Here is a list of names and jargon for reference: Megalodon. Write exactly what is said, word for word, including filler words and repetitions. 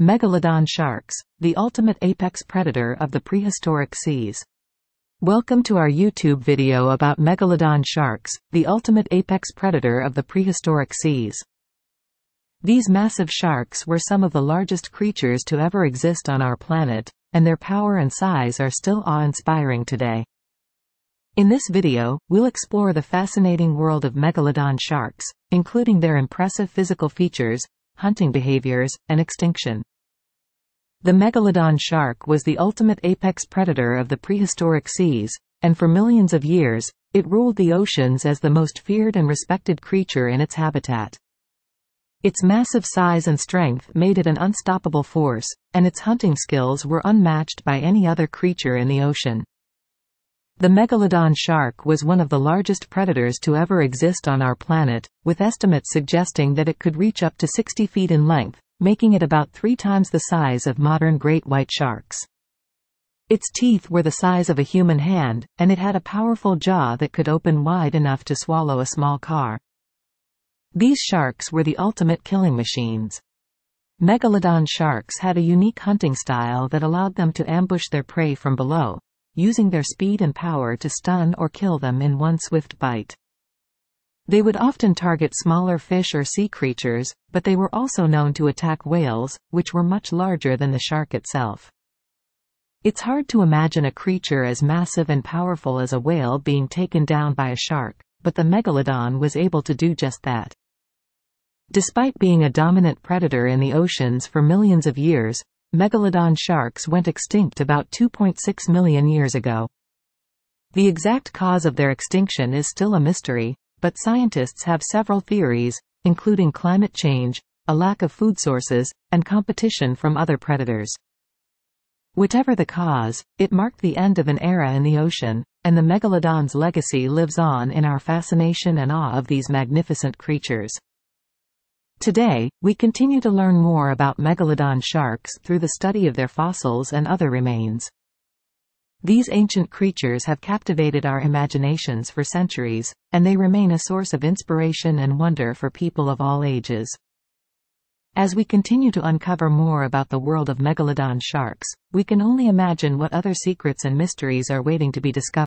Megalodon sharks, the ultimate apex predator of the prehistoric seas. Welcome to our YouTube video about megalodon sharks, the ultimate apex predator of the prehistoric seas. These massive sharks were some of the largest creatures to ever exist on our planet, and their power and size are still awe-inspiring today. In this video, we'll explore the fascinating world of megalodon sharks, including their impressive physical features, hunting behaviors, and extinction. The megalodon shark was the ultimate apex predator of the prehistoric seas, and for millions of years, it ruled the oceans as the most feared and respected creature in its habitat. Its massive size and strength made it an unstoppable force, and its hunting skills were unmatched by any other creature in the ocean. The megalodon shark was one of the largest predators to ever exist on our planet, with estimates suggesting that it could reach up to sixty feet in length, making it about three times the size of modern great white sharks. Its teeth were the size of a human hand, and it had a powerful jaw that could open wide enough to swallow a small car. These sharks were the ultimate killing machines. Megalodon sharks had a unique hunting style that allowed them to ambush their prey from below, using their speed and power to stun or kill them in one swift bite. They would often target smaller fish or sea creatures, but they were also known to attack whales, which were much larger than the shark itself. It's hard to imagine a creature as massive and powerful as a whale being taken down by a shark, but the megalodon was able to do just that. Despite being a dominant predator in the oceans for millions of years, megalodon sharks went extinct about two point six million years ago. The exact cause of their extinction is still a mystery, but scientists have several theories, including climate change, a lack of food sources, and competition from other predators. Whichever the cause, it marked the end of an era in the ocean, and the megalodon's legacy lives on in our fascination and awe of these magnificent creatures. Today, we continue to learn more about megalodon sharks through the study of their fossils and other remains. These ancient creatures have captivated our imaginations for centuries, and they remain a source of inspiration and wonder for people of all ages. As we continue to uncover more about the world of megalodon sharks, we can only imagine what other secrets and mysteries are waiting to be discovered.